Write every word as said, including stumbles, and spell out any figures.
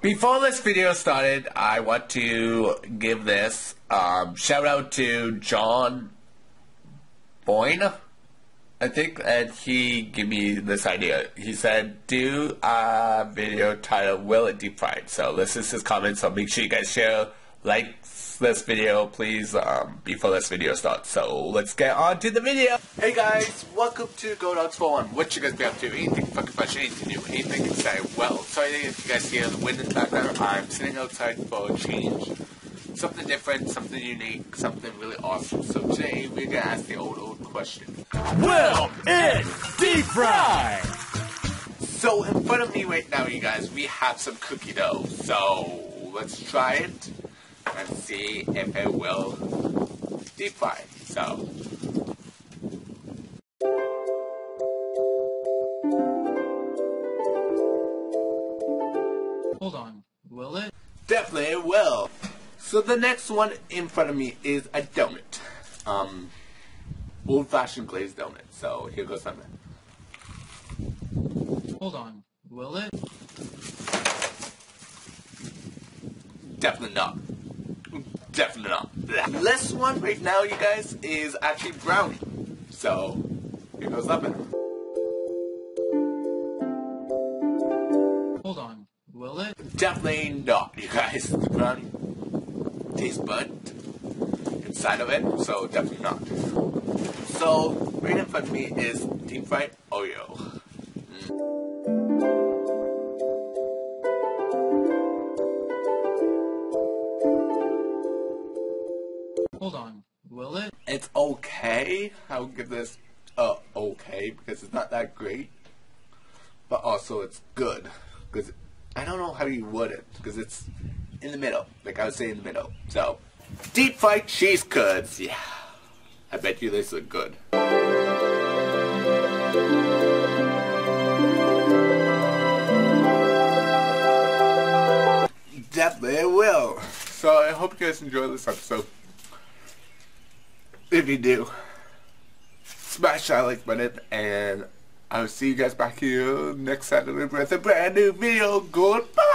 Before this video started, I want to give this um, shout out to John Boyne, I think, and he gave me this idea. He said, do a video titled Will It Define? So this is his comment, so make sure you guys share, like this video, please, um, before this video starts. So let's get on to the video. Hey guys, welcome to Godogsful one. What you guys be up to? Anything fucking fresh, anything new, anything exciting? Well, sorry if you guys hear the wind in the background. I'm sitting outside for a change. Something different, something unique, something really awesome. So today we're gonna ask the old, old question. Will it deep fry? So in front of me right now, you guys, we have some cookie dough. So let's try it and see if it will deep fry. So hold on, will it? Definitely it will. So the next one in front of me is a donut, um, old-fashioned glazed donut. So here goes something. Hold on, will it? Definitely not. Definitely not. This one right now, you guys, is actually brownie. So, here goes nothing. Hold on, will it? Definitely not, you guys. The brownie tastes burnt inside of it, so definitely not. So, right in front of me is deep fried Oreo. Hold on, will it? It's okay. I'll give this uh okay because it's not that great, but also it's good because I don't know how you would it because it's in the middle. Like I would say, in the middle. So, deep fried cheese curds. Yeah, I bet you this is good. Definitely will. So I hope you guys enjoy this episode. If you do, smash that like button, and I'll see you guys back here next Saturday with a brand new video. Goodbye!